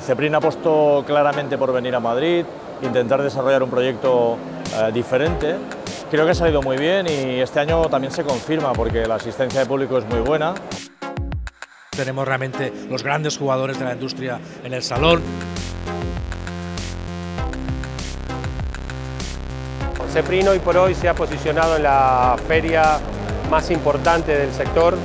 C!Print ha apostado claramente por venir a Madrid, intentar desarrollar un proyecto diferente. Creo que ha salido muy bien y este año también se confirma porque la asistencia de público es muy buena. Tenemos realmente los grandes jugadores de la industria en el salón. C!Print hoy por hoy se ha posicionado en la feria más importante del sector.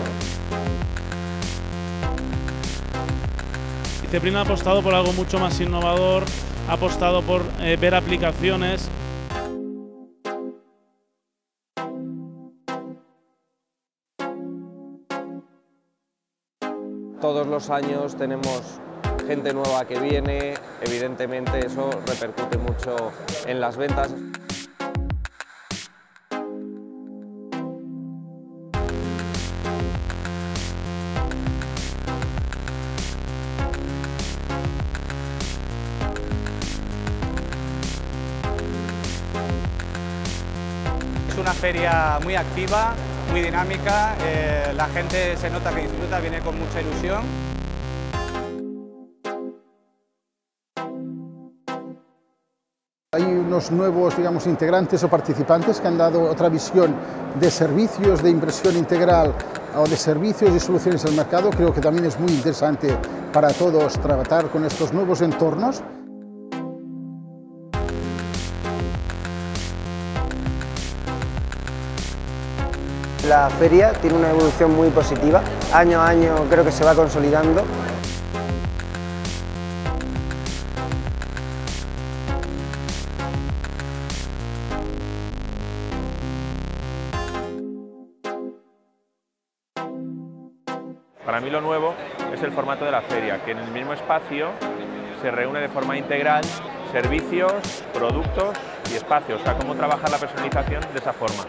C!Print ha apostado por algo mucho más innovador, ha apostado por ver aplicaciones. Todos los años tenemos gente nueva que viene, evidentemente eso repercute mucho en las ventas. Es una feria muy activa, muy dinámica, la gente se nota que disfruta, viene con mucha ilusión. Hay unos nuevos, digamos, integrantes o participantes que han dado otra visión de servicios de impresión integral o de servicios y soluciones al mercado. Creo que también es muy interesante para todos tratar con estos nuevos entornos. La feria tiene una evolución muy positiva, año a año creo que se va consolidando. Para mí lo nuevo es el formato de la feria, que en el mismo espacio se reúne de forma integral servicios, productos y espacios, o sea, cómo trabajar la personalización de esa forma.